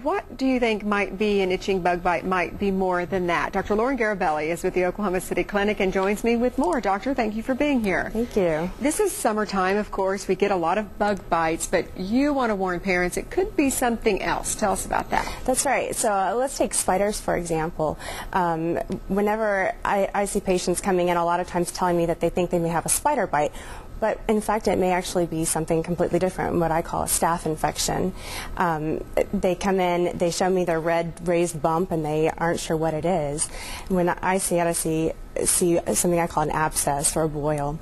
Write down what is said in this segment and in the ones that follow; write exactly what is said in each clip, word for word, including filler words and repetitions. What do you think might be an itching bug bite might be more than that? Doctor Lauren Garabelli is with the Oklahoma City Clinic and joins me with more. Doctor, thank you for being here. Thank you. This is summertime, of course. We get a lot of bug bites, but you want to warn parents it could be something else. Tell us about that. That's right. So uh, let's take spiders, for example. Um, whenever I, I see patients coming in, a lot of times telling me that they think they may have a spider bite. But in fact, it may actually be something completely different, what I call a staph infection. Um, they come in, they show me their red raised bump, and they aren't sure what it is. When I see it, I see, see something I call an abscess or a boil.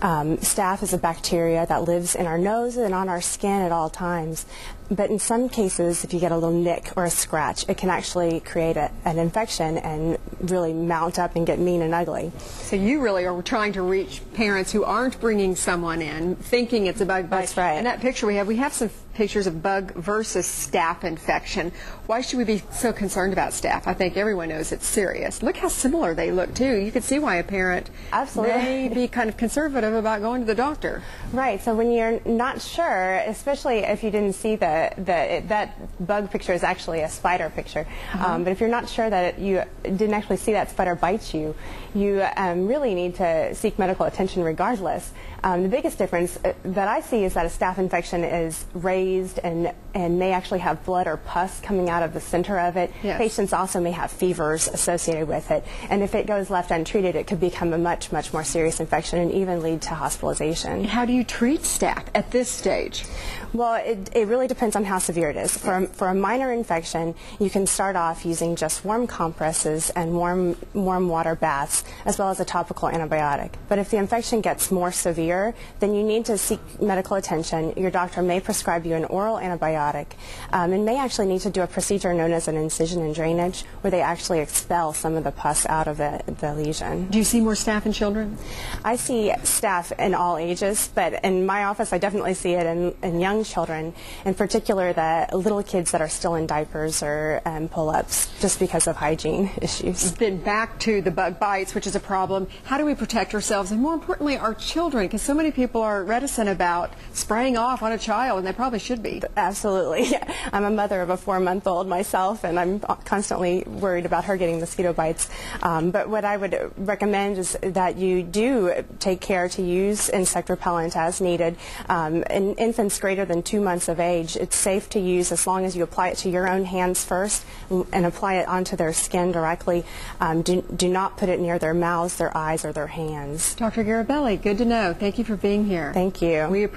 Um, staph is a bacteria that lives in our nose and on our skin at all times. But in some cases, if you get a little nick or a scratch, it can actually create a, an infection and really mount up and get mean and ugly. So you really are trying to reach parents who aren't bringing someone in thinking it's a bug bite. That's right. And that picture we have, we have some pictures of bug versus staph infection. Why should we be so concerned about staph? I think everyone knows it's serious. Look how similar they look, too. You can see why a parent Absolutely. may be kind of conservative about going to the doctor. Right. So when you're not sure, especially if you didn't see the The, that bug picture is actually a spider picture. Mm-hmm. um, but if you're not sure that it, you didn't actually see that spider bite you, you um, really need to seek medical attention regardless. Um, the biggest difference that I see is that a staph infection is raised and, and may actually have blood or pus coming out of the center of it. Yes. Patients also may have fevers associated with it. And if it goes left untreated, it could become a much, much more serious infection and even lead to hospitalization. How do you treat staph at this stage? Well, it, it really depends on how severe it is. For, for a minor infection, you can start off using just warm compresses and warm, warm water baths, as well as a topical antibiotic. But if the infection gets more severe, then you need to seek medical attention. Your doctor may prescribe you an oral antibiotic um, and may actually need to do a procedure known as an incision and drainage, where they actually expel some of the pus out of the, the lesion. Do you see more staph in children? I see staph in all ages, but in my office I definitely see it in, in young children, in particular the little kids that are still in diapers or um, pull-ups, just because of hygiene issues. Then back to the bug bites, which is a problem. How do we protect ourselves and, more importantly, our children? Because so many people are reticent about spraying off on a child, and they probably should be. Absolutely. I'm a mother of a four month old myself, and I'm constantly worried about her getting mosquito bites. Um, but what I would recommend is that you do take care to use insect repellent as needed. Um, in infants greater than two months of age, it's safe to use as long as you apply it to your own hands first and apply it onto their skin directly. Um, do, do not put it near their mouths, their eyes, or their hands. Doctor Garabelli, good to know. Thank you for being here. Thank you. We appreciate